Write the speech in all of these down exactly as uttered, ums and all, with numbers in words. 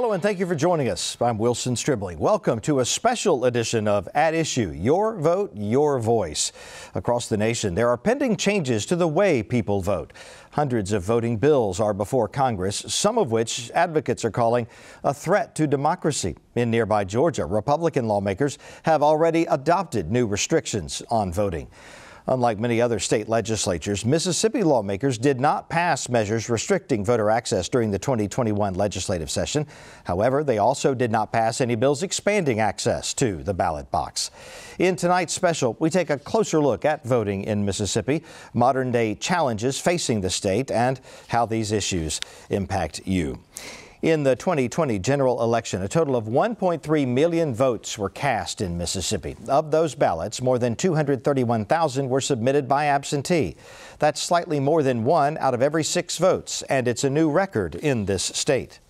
Hello and thank you for joining us. I'm Wilson Stribling. Welcome to a special edition of At Issue, Your Vote, Your Voice. Across the nation, there are pending changes to the way people vote. Hundreds of voting bills are before Congress, some of which advocates are calling a threat to democracy. In nearby Georgia, Republican lawmakers have already adopted new restrictions on voting. Unlike many other state legislatures, Mississippi lawmakers did not pass measures restricting voter access during the twenty twenty-one legislative session. However, they also did not pass any bills expanding access to the ballot box. In tonight's special, we take a closer look at voting in Mississippi, modern-day challenges facing the state, and how these issues impact you. In the twenty twenty general election, a total of one point three million votes were cast in Mississippi. Of those ballots, more than two hundred thirty-one thousand were submitted by absentee. That's slightly more than one out of every six votes, and it's a new record in this state.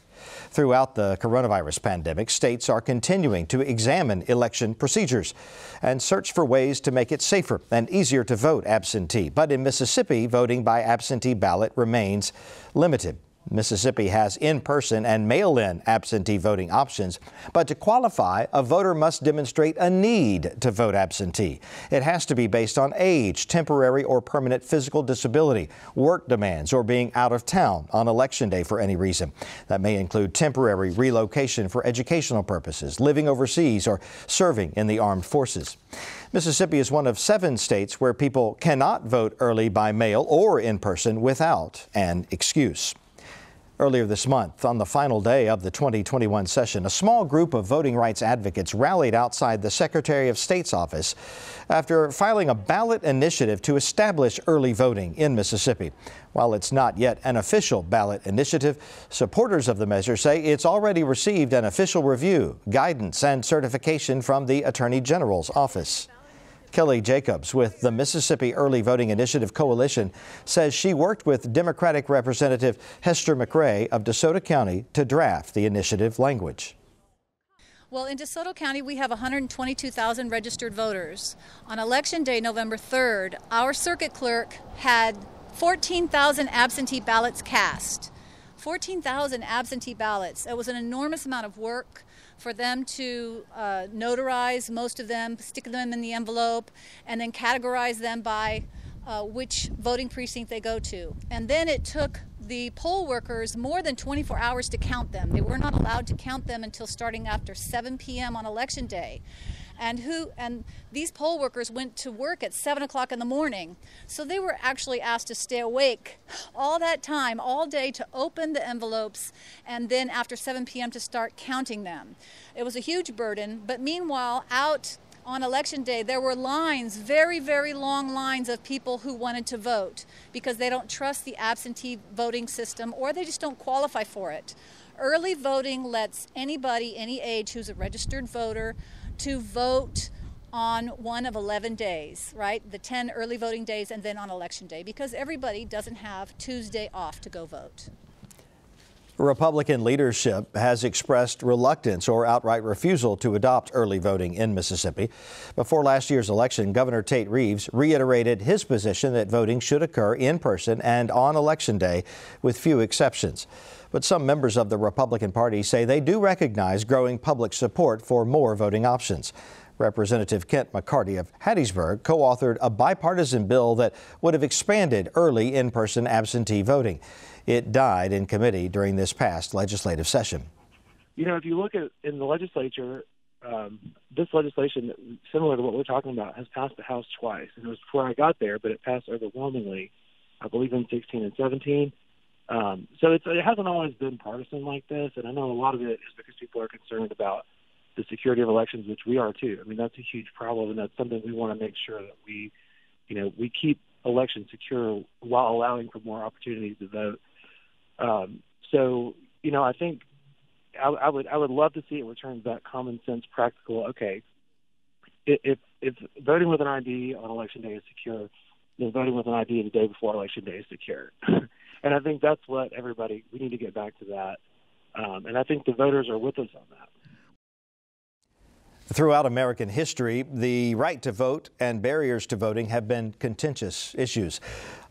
Throughout the coronavirus pandemic, states are continuing to examine election procedures and search for ways to make it safer and easier to vote absentee. But in Mississippi, voting by absentee ballot remains limited. Mississippi has in-person and mail-in absentee voting options, but to qualify, a voter must demonstrate a need to vote absentee. It has to be based on age, temporary or permanent physical disability, work demands, or being out of town on Election Day for any reason. That may include temporary relocation for educational purposes, living overseas, or serving in the armed forces. Mississippi is one of seven states where people cannot vote early by mail or in person without an excuse. Earlier this month, on the final day of the twenty twenty-one session, a small group of voting rights advocates rallied outside the Secretary of State's office after filing a ballot initiative to establish early voting in Mississippi. While it's not yet an official ballot initiative, supporters of the measure say it's already received an official review, guidance, and certification from the Attorney General's office. Kelly Jacobs with the Mississippi Early Voting Initiative Coalition says she worked with Democratic Representative Hester McRae of DeSoto County to draft the initiative language. Well, in DeSoto County, we have one hundred twenty-two thousand registered voters. On Election Day, November third, our circuit clerk had fourteen thousand absentee ballots cast. fourteen thousand absentee ballots. It was an enormous amount of work for them to uh, notarize most of them, stick them in the envelope, and then categorize them by uh, which voting precinct they go to. And then it took the poll workers more than twenty-four hours to count them. They were not allowed to count them until starting after seven p m on Election Day. And who and these poll workers went to work at seven o'clock in the morning. So they were actually asked to stay awake all that time, all day, to open the envelopes and then after seven p m to start counting them. It was a huge burden, but meanwhile, out on Election Day, there were lines, very, very long lines of people who wanted to vote because they don't trust the absentee voting system or they just don't qualify for it. Early voting lets anybody, any age, who's a registered voter to vote on one of eleven days, right? The ten early voting days and then on Election Day, because everybody doesn't have Tuesday off to go vote. Republican leadership has expressed reluctance or outright refusal to adopt early voting in Mississippi. Before last year's election, Governor Tate Reeves reiterated his position that voting should occur in person and on Election Day, with few exceptions. But some members of the Republican Party say they do recognize growing public support for more voting options. Representative Kent McCarty of Hattiesburg co-authored a bipartisan bill that would have expanded early in-person absentee voting. It died in committee during this past legislative session. You know, if you look at in the legislature, um, this legislation, similar to what we're talking about, has passed the House twice. And it was before I got there, but it passed overwhelmingly, I believe, in sixteen and seventeen. Um, so it's, it hasn't always been partisan like this. And I know a lot of it is because people are concerned about the security of elections, which we are too. I mean, that's a huge problem, and that's something we want to make sure that we, you know, we keep elections secure while allowing for more opportunities to vote. Um, so, you know, I think I, I would I would love to see it return back common sense, practical. Okay, if if voting with an I D on Election Day is secure, then voting with an I D the day before Election Day is secure. And I think that's what everybody, we need to get back to that. Um, and I think the voters are with us on that. Throughout American history, the right to vote and barriers to voting have been contentious issues.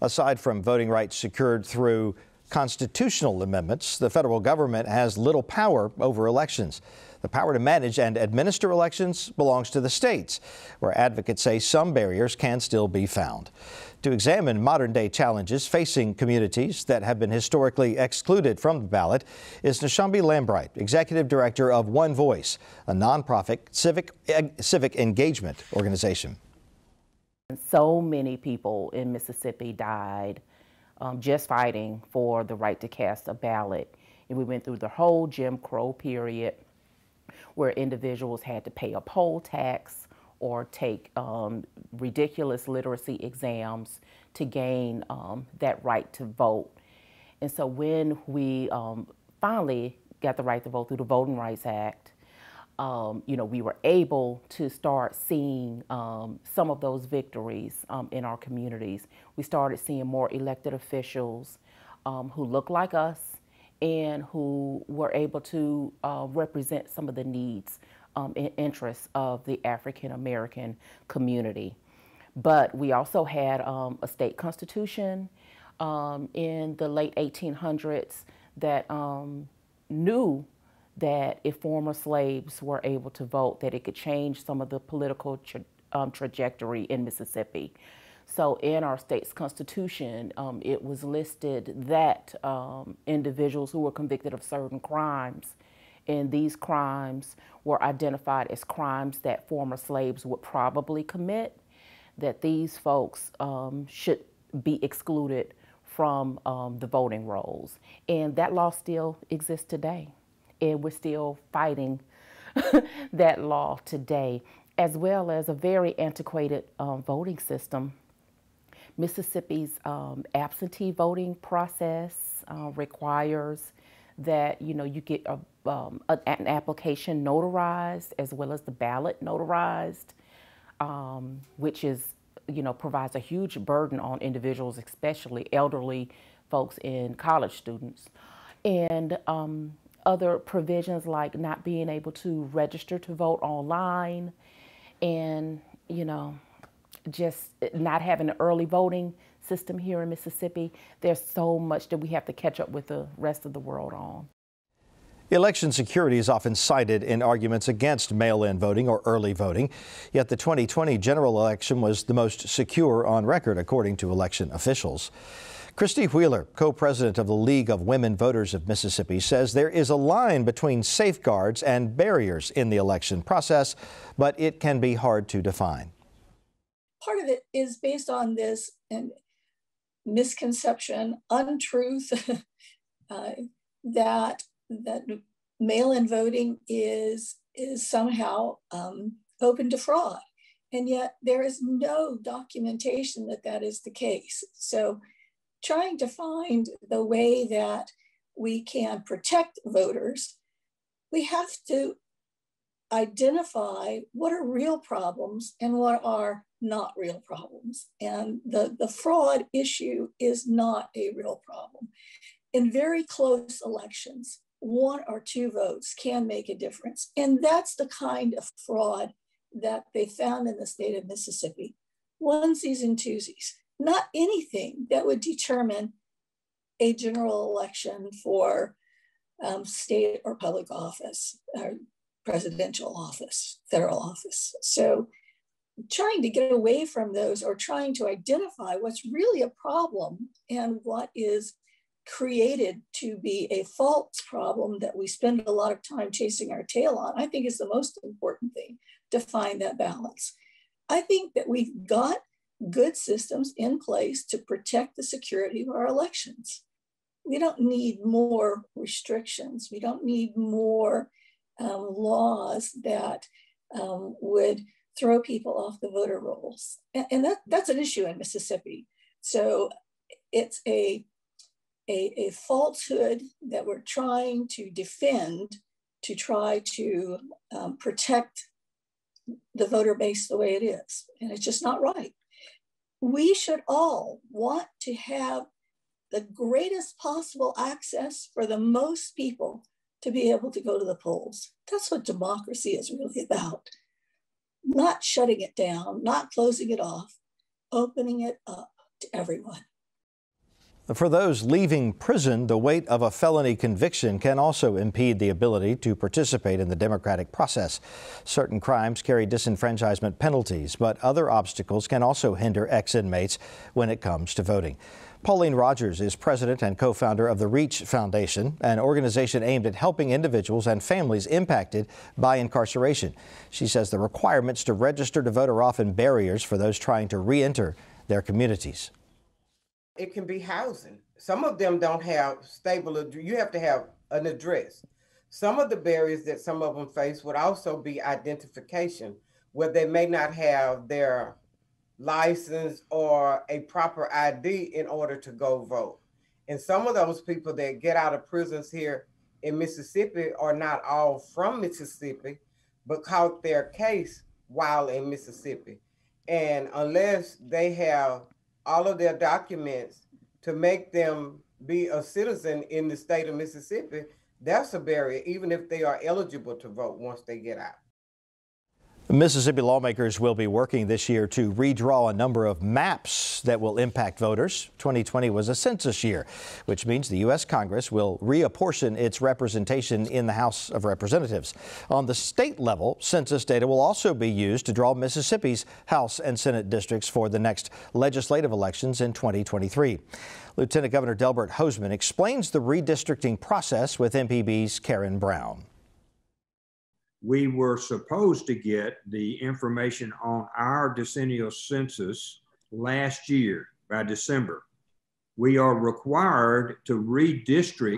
Aside from voting rights secured through constitutional amendments, the federal government has little power over elections. The power to manage and administer elections belongs to the states, where advocates say some barriers can still be found. To examine modern-day challenges facing communities that have been historically excluded from the ballot is Nsombi Lambright, Executive Director of One Voice, a nonprofit civic, civic engagement organization. So many people in Mississippi died um, just fighting for the right to cast a ballot. And we went through the whole Jim Crow period, where individuals had to pay a poll tax or take um, ridiculous literacy exams to gain um, that right to vote. And so when we um, finally got the right to vote through the Voting Rights Act, um, you know, we were able to start seeing um, some of those victories um, in our communities. We started seeing more elected officials um, who look like us and who were able to uh, represent some of the needs um, and interests of the African-American community. But we also had um, a state constitution um, in the late eighteen hundreds that um, knew that if former slaves were able to vote, that it could change some of the political tra um, trajectory in Mississippi. So in our state's constitution, um, it was listed that um, individuals who were convicted of certain crimes, and these crimes were identified as crimes that former slaves would probably commit, that these folks um, should be excluded from um, the voting rolls. And that law still exists today, and we're still fighting that law today, as well as a very antiquated um, voting system. Mississippi's um, absentee voting process uh, requires that, you know, you get a, um, a, an application notarized as well as the ballot notarized, um, which is, you know, provides a huge burden on individuals, especially elderly folks and college students. And um, other provisions like not being able to register to vote online and, you know, just not having an early voting system here in Mississippi. There's so much that we have to catch up with the rest of the world on. Election security is often cited in arguments against mail-in voting or early voting, yet the twenty twenty general election was the most secure on record, according to election officials. Christy Wheeler, co-president of the League of Women Voters of Mississippi, says there is a line between safeguards and barriers in the election process, but it can be hard to define. Part of it is based on this and misconception, untruth, uh, that that mail-in voting is is somehow um, open to fraud, and yet there is no documentation that that is the case. So, trying to find the way that we can protect voters, we have to identify what are real problems and what are not real problems. And the, the fraud issue is not a real problem. In very close elections, one or two votes can make a difference. And that's the kind of fraud that they found in the state of Mississippi. Onesies and twosies, not anything that would determine a general election for um, state or public office, or presidential office, federal office. So trying to get away from those, or trying to identify what's really a problem and what is created to be a false problem that we spend a lot of time chasing our tail on, I think is the most important thing, to find that balance. I think that we've got good systems in place to protect the security of our elections. We don't need more restrictions. We don't need more um, laws that um, would throw people off the voter rolls. And that, that's an issue in Mississippi. So it's a, a, a falsehood that we're trying to defend, to try to um, protect the voter base the way it is. And it's just not right. We should all want to have the greatest possible access for the most people to be able to go to the polls. That's what democracy is really about. Not shutting it down, not closing it off, opening it up to everyone. For those leaving prison, the weight of a felony conviction can also impede the ability to participate in the democratic process. Certain crimes carry disenfranchisement penalties, but other obstacles can also hinder ex-inmates when it comes to voting. Pauline Rogers is president and co-founder of the REACH Foundation, an organization aimed at helping individuals and families impacted by incarceration. She says the requirements to register to vote are often barriers for those trying to re-enter their communities. It can be housing. Some of them don't have stable address. You have to have an address. Some of the barriers that some of them face would also be identification, where they may not have their license or a proper I D in order to go vote. And some of those people that get out of prisons here in Mississippi are not all from Mississippi, but caught their case while in Mississippi. And unless they have all of their documents to make them be a citizen in the state of Mississippi, that's a barrier, even if they are eligible to vote once they get out. Mississippi lawmakers will be working this year to redraw a number of maps that will impact voters. twenty twenty was a census year, which means the U S Congress will reapportion its representation in the House of Representatives. On the state level, census data will also be used to draw Mississippi's House and Senate districts for the next legislative elections in twenty twenty-three. Lieutenant Governor Delbert Hosemann explains the redistricting process with M P B's Karen Brown. We were supposed to get the information on our decennial census last year by December. We are required to redistrict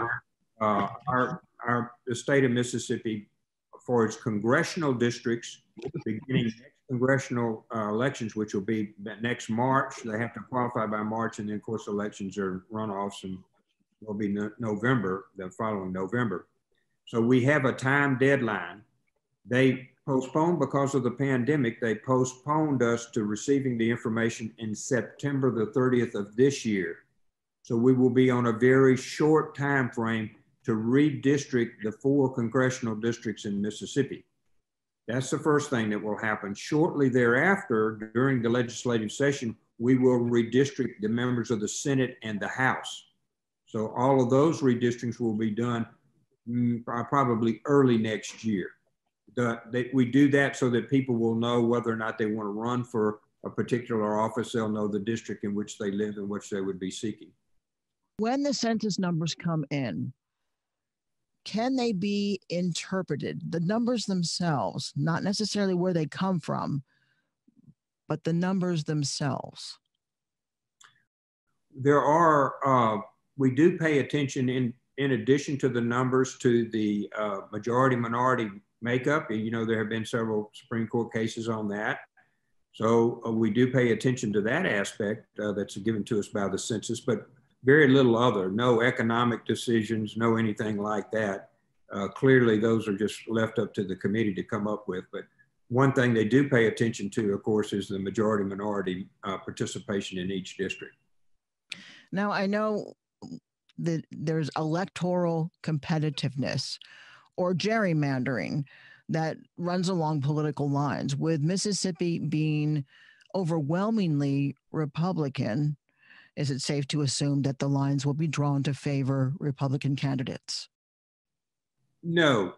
uh, our, our, the state of Mississippi for its congressional districts beginning next congressional uh, elections, which will be next March. They have to qualify by March, and then of course elections are runoffs and will be no November, the following November. So we have a time deadline. They postponed, because of the pandemic, they postponed us to receiving the information in September the thirtieth of this year. So we will be on a very short time frame to redistrict the four congressional districts in Mississippi. That's the first thing that will happen. Shortly thereafter, during the legislative session, we will redistrict the members of the Senate and the House. So all of those redistricts will be done probably early next year. The, they, we do that so that people will know whether or not they want to run for a particular office. They'll know the district in which they live and which they would be seeking. When the census numbers come in, can they be interpreted? The numbers themselves, not necessarily where they come from, but the numbers themselves. There are, uh, we do pay attention in, in addition to the numbers to the uh, majority-minority makeup. You know, there have been several Supreme Court cases on that. So uh, we do pay attention to that aspect uh, that's given to us by the census, but very little other, no economic decisions, no anything like that. Uh, clearly, those are just left up to the committee to come up with. But one thing they do pay attention to, of course, is the majority minority uh, participation in each district. Now, I know that there's electoral competitiveness or gerrymandering that runs along political lines, with Mississippi being overwhelmingly Republican. Is it safe to assume that the lines will be drawn to favor Republican candidates? No.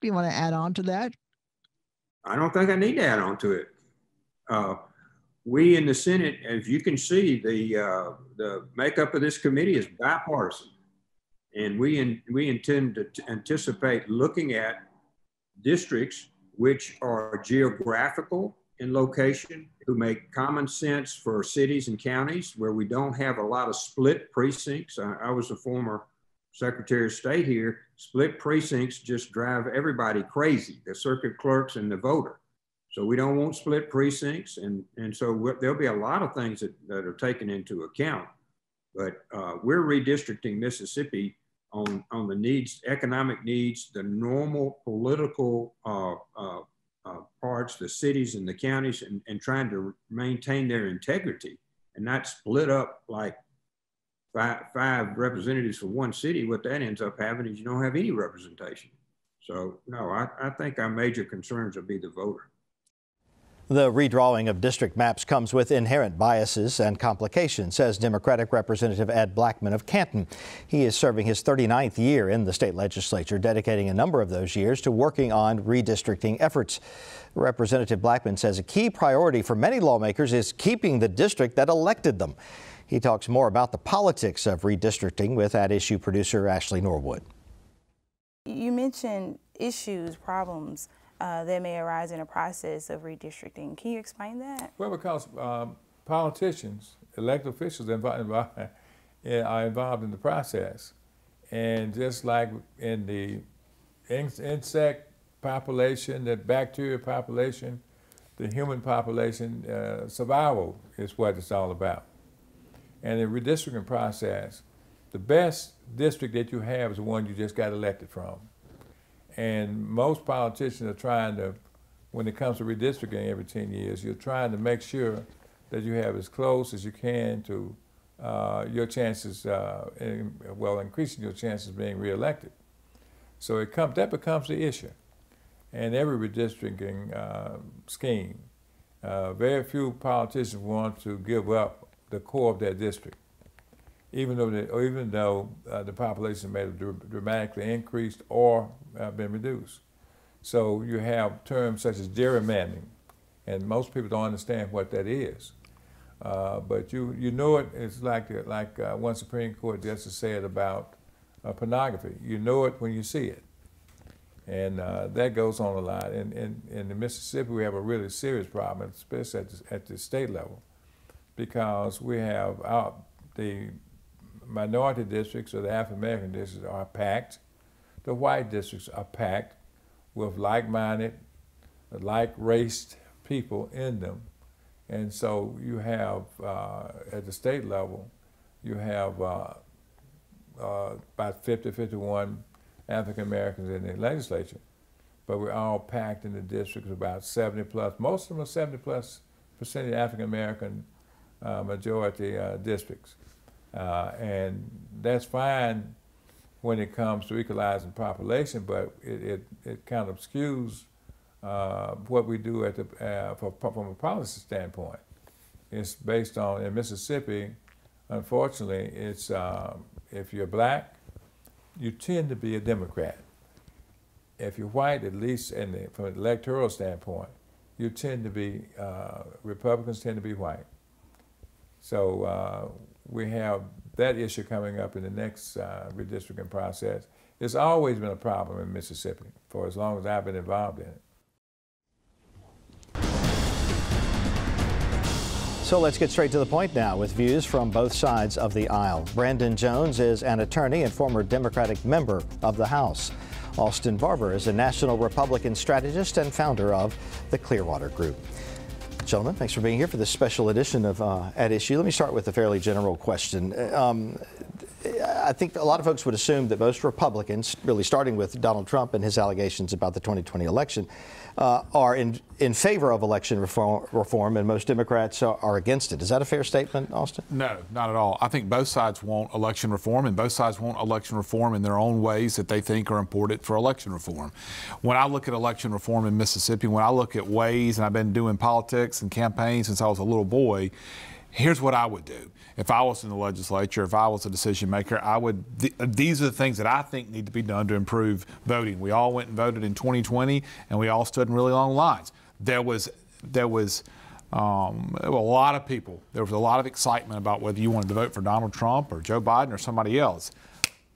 Do you want to add on to that? I don't think I need to add on to it. Uh, we in the Senate, as you can see, the, uh, the makeup of this committee is bipartisan. And we, in, we intend to anticipate looking at districts which are geographical in location, who make common sense for cities and counties, where we don't have a lot of split precincts. I, I was a former Secretary of State here. Split precincts just drive everybody crazy, the circuit clerks and the voter. So we don't want split precincts. And, and so there'll be a lot of things that, that are taken into account. But uh, we're redistricting Mississippi on, on the needs, economic needs, the normal political uh, uh, uh, parts, the cities and the counties, and, and trying to maintain their integrity and not split up like five, five representatives for one city. What that ends up having is you don't have any representation. So no, I, I think our major concerns will be the voter. The redrawing of district maps comes with inherent biases and complications, says Democratic Representative Ed Blackman of Canton. He is serving his thirty-ninth year in the state legislature, dedicating a number of those years to working on redistricting efforts. Representative Blackman says a key priority for many lawmakers is keeping the district that elected them. He talks more about the politics of redistricting with At Issue producer Ashley Norwood. You mentioned issues, problems. Uh, that may arise in a process of redistricting. Can you explain that? Well, because um, politicians, elected officials involved, are involved in the process. And just like in the in insect population, the bacteria population, the human population, uh, survival is what it's all about. And the redistricting process, the best district that you have is the one you just got elected from. And most politicians are trying to, when it comes to redistricting every ten years, you're trying to make sure that you have as close as you can to uh, your chances, uh, in, well, increasing your chances of being reelected. So it comes, that becomes the issue. And every redistricting uh, scheme, uh, very few politicians want to give up the core of their district, even though, the, or even though uh, the population may have dr dramatically increased or uh, been reduced. So you have terms such as gerrymandering, and most people don't understand what that is. Uh, but you, you know it, it's like, like uh, one Supreme Court justice said about uh, pornography. You know it when you see it. And uh, that goes on a lot. In, in, in Mississippi, we have a really serious problem, especially at the, at the state level, because we have our, the minority districts or the African-American districts are packed. The white districts are packed with like-minded, like-raced people in them. And so you have, uh, at the state level, you have uh, uh, about fifty, fifty-one African-Americans in the legislature, but we're all packed in the districts, about seventy plus, most of them are seventy plus percent of African-American uh, majority uh, districts. Uh, and that's fine when it comes to equalizing population, but it, it, it kind of skews uh, what we do at the, uh, for, from a policy standpoint. It's based on, in Mississippi, unfortunately, it's um, if you're black, you tend to be a Democrat. If you're white, at least in the, from an electoral standpoint, you tend to be, uh, Republicans tend to be white. So uh, we have that issue coming up in the next uh, redistricting process. It's always been a problem in Mississippi for as long as I've been involved in it. So let's get straight to the point now with views from both sides of the aisle. Brandon Jones is an attorney and former Democratic member of the House. Austin Barber is a national Republican strategist and founder of the Clearwater Group. Gentlemen, thanks for being here for this special edition of uh, At Issue. Let me start with a fairly general question. Um, I think a lot of folks would assume that most Republicans, really starting with Donald Trump and his allegations about the twenty twenty election, uh, are in, in favor of election reform, reform, and most Democrats are, are against it. Is that a fair statement, Austin? No, not at all. I think both sides want election reform, and both sides want election reform in their own ways that they think are important for election reform. When I look at election reform in Mississippi, when I look at ways, and I've been doing politics and campaigns since I was a little boy, here's what I would do. If I was in the legislature, if I was a decision maker, I would, th these are the things that I think need to be done to improve voting. We all went and voted in twenty twenty, and we all stood in really long lines. There was, there was, um, there were a lot of people. There was a lot of excitement about whether you wanted to vote for Donald Trump or Joe Biden or somebody else.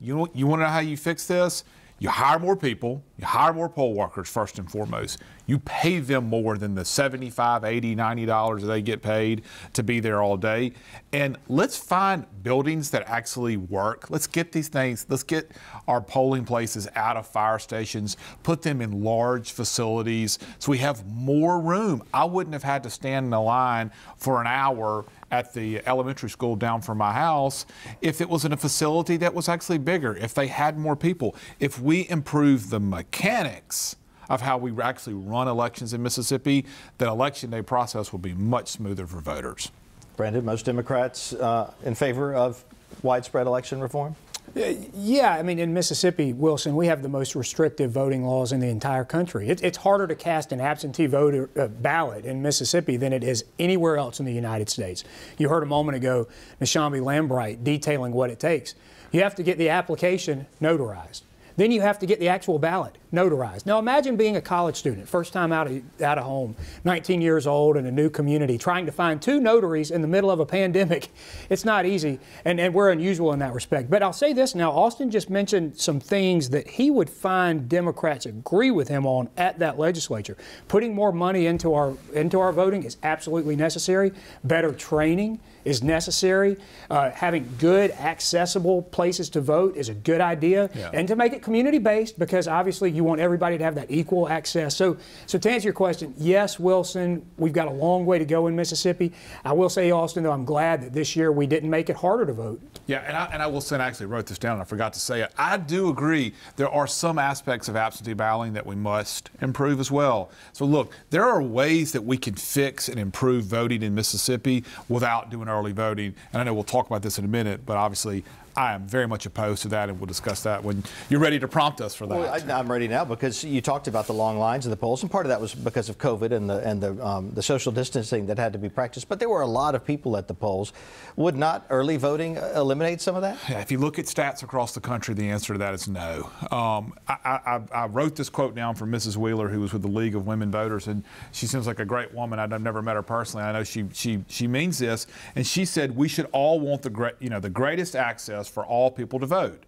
You, you want to know how you fix this? You hire more people, you hire more poll workers first and foremost. You pay them more than the seventy-five, eighty, ninety dollars they get paid to be there all day. And let's find buildings that actually work. Let's get these things, let's get our polling places out of fire stations, put them in large facilities so we have more room. I wouldn't have had to stand in a line for an hour at the elementary school down from my house if it was in a facility that was actually bigger, if they had more people. If we improve the mechanics of how we actually run elections in Mississippi, that election day process will be much smoother for voters. Brandon, most Democrats uh, in favor of widespread election reform? Yeah, I mean, in Mississippi, Wilson, we have the most restrictive voting laws in the entire country. It, it's harder to cast an absentee voter uh, ballot in Mississippi than it is anywhere else in the United States. You heard a moment ago Nsombi Lambright detailing what it takes. You have to get the application notarized. Then you have to get the actual ballot notarized. Now imagine being a college student, first time out of, out of home, nineteen years old in a new community, trying to find two notaries in the middle of a pandemic. It's not easy, and, and we're unusual in that respect. But I'll say this now, Austin just mentioned some things that he would find Democrats agree with him on at that legislature. Putting more money into our, into our voting is absolutely necessary. Better training is necessary. Uh, having good, accessible places to vote is a good idea. Yeah. And to make it community-based, because obviously you want everybody to have that equal access. So, so to answer your question, yes, Wilson, we've got a long way to go in Mississippi. I will say, Austin, though, I'm glad that this year we didn't make it harder to vote. Yeah, and I, and I will say, and I actually wrote this down, and I forgot to say it. I do agree there are some aspects of absentee balloting that we must improve as well. So, look, there are ways that we can fix and improve voting in Mississippi without doing early voting. And I know we'll talk about this in a minute, but obviously I am very much opposed to that, and we'll discuss that when you're ready to prompt us for that. Well, I, I'm ready now, because you talked about the long lines in the polls, and part of that was because of COVID and the and the um, the social distancing that had to be practiced. But there were a lot of people at the polls. Would not early voting eliminate some of that? Yeah, if you look at stats across the country, the answer to that is no. Um, I, I, I wrote this quote down from Missus Wheeler, who was with the League of Women Voters, and she seems like a great woman. I've never met her personally. I know she she she means this, and she said we should all want the great you know the greatest access for all people to vote,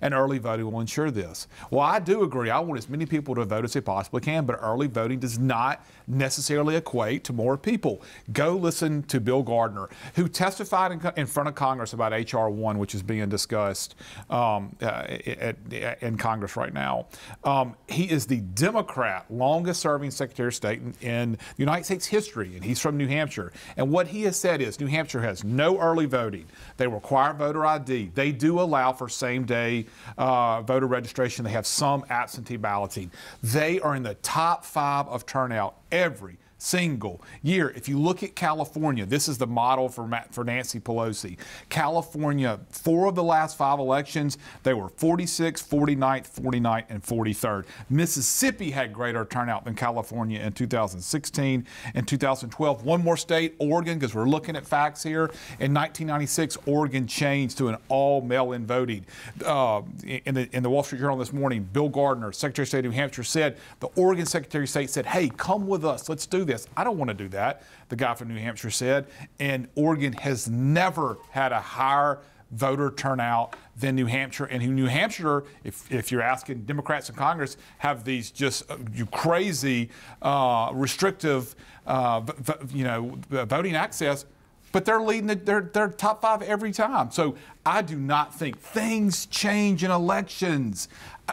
and early voting will ensure this. Well, I do agree. I want as many people to vote as they possibly can, but early voting does not necessarily equate to more people. Go listen to Bill Gardner, who testified in, in front of Congress about H R one, which is being discussed um, uh, at, at, in Congress right now. Um, he is the Democrat longest-serving Secretary of State in, in United States history, and he's from New Hampshire. And what he has said is New Hampshire has no early voting. They require voter I D. They do allow for same-day Uh, voter registration. They have some absentee balloting. They are in the top five of turnout every single year. If you look at California, this is the model for, for Nancy Pelosi. California, four of the last five elections, they were forty-sixth, forty-ninth, forty-ninth, and forty-third. Mississippi had greater turnout than California in two thousand sixteen and two thousand twelve. One more state, Oregon, because we're looking at facts here. In nineteen ninety-six, Oregon changed to an all mail-in voting. Uh, in, the, in the Wall Street Journal this morning, Bill Gardner, Secretary of State of New Hampshire, said, the Oregon Secretary of State said, hey, come with us, let's do this. I don't want to do that, the guy from New Hampshire said, and Oregon has never had a higher voter turnout than New Hampshire. And New Hampshire, if, if you're asking Democrats in Congress, have these just uh, you crazy uh, restrictive, uh, you know, voting access, but they're leading the, they're, they're top five every time. So I do not think things change in elections.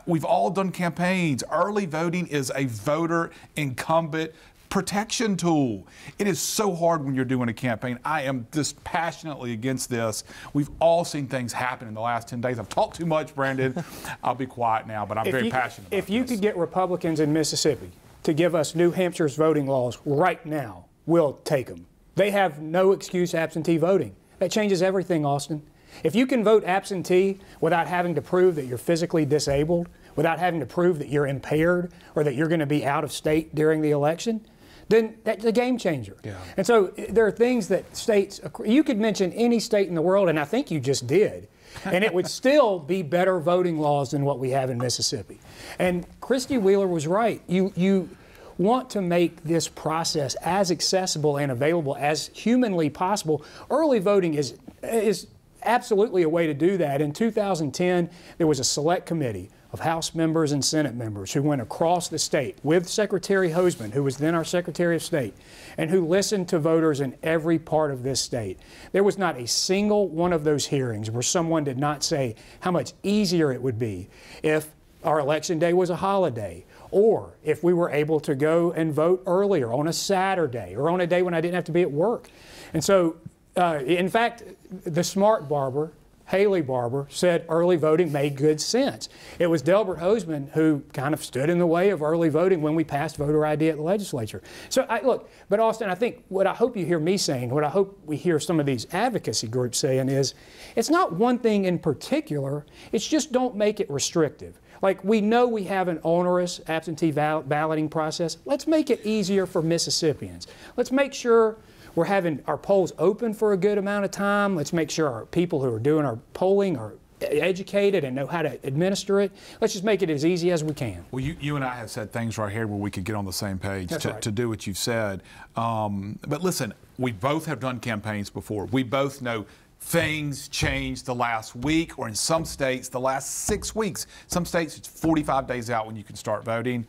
We've all done campaigns. Early voting is a voter incumbent protection tool. It is so hard when you're doing a campaign. I am just passionately against this. We've all seen things happen in the last ten days. I've talked too much, Brandon. I'll be quiet now, but I'm if very you, passionate about this. If you could get Republicans in Mississippi to give us New Hampshire's voting laws right now, we'll take them. They have no excuse absentee voting. That changes everything, Austin. If you can vote absentee without having to prove that you're physically disabled, without having to prove that you're impaired or that you're going to be out of state during the election, then that's a game changer. Yeah. And so there are things that states, you could mention any state in the world, and I think you just did, and it would still be better voting laws than what we have in Mississippi. And Christy Wheeler was right. You, you want to make this process as accessible and available as humanly possible. Early voting is, is absolutely a way to do that. In two thousand ten, there was a select committee of House members and Senate members who went across the state with Secretary Hosemann, who was then our Secretary of State, and who listened to voters in every part of this state. There was not a single one of those hearings where someone did not say how much easier it would be if our election day was a holiday, or if we were able to go and vote earlier on a Saturday or on a day when I didn't have to be at work. And so, uh, in fact, the smart Barber Haley Barbour, said early voting made good sense. It was Delbert Hosemann who kind of stood in the way of early voting when we passed voter I D at the legislature. So, I, look, but Austin, I think what I hope you hear me saying, what I hope we hear some of these advocacy groups saying is, it's not one thing in particular, it's just don't make it restrictive. Like, we know we have an onerous absentee balloting process. Let's make it easier for Mississippians. Let's make sure we're having our polls open for a good amount of time. Let's make sure our people who are doing our polling are educated and know how to administer it. Let's just make it as easy as we can. Well, you, you and I have said things right here where we could get on the same page to, right. to do what you've said. Um, but listen, we both have done campaigns before. We both know things change the last week, or in some states, the last six weeks. Some states, it's forty-five days out when you can start voting.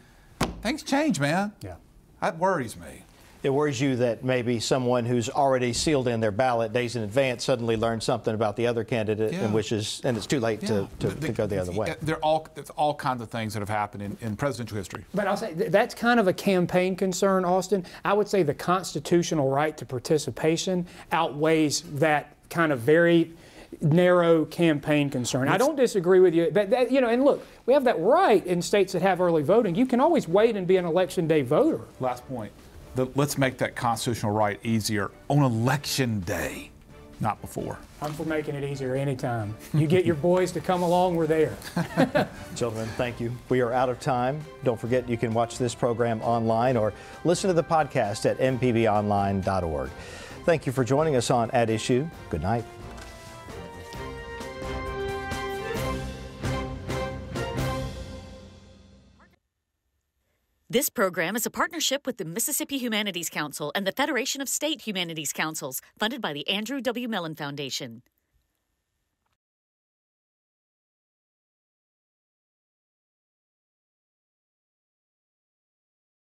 Things change, man. Yeah. That worries me. It worries you that maybe someone who's already sealed in their ballot days in advance suddenly learns something about the other candidate, yeah. and wishes, and it's too late yeah. to, to, the, to go the other way. There are all, all kinds of things that have happened in, in presidential history. But I'll say that's kind of a campaign concern, Austin. I would say the constitutional right to participation outweighs that kind of very narrow campaign concern. I don't disagree with you, but that, you know, and look, we have that right in states that have early voting. You can always wait and be an election day voter. Last point. The, let's make that constitutional right easier on election day, not before. I'm for making it easier anytime. You get your boys to come along, we're there. Children, thank you. We are out of time. Don't forget, you can watch this program online or listen to the podcast at m p b online dot org. Thank you for joining us on At Issue. Good night. This program is a partnership with the Mississippi Humanities Council and the Federation of State Humanities Councils, funded by the Andrew W. Mellon Foundation.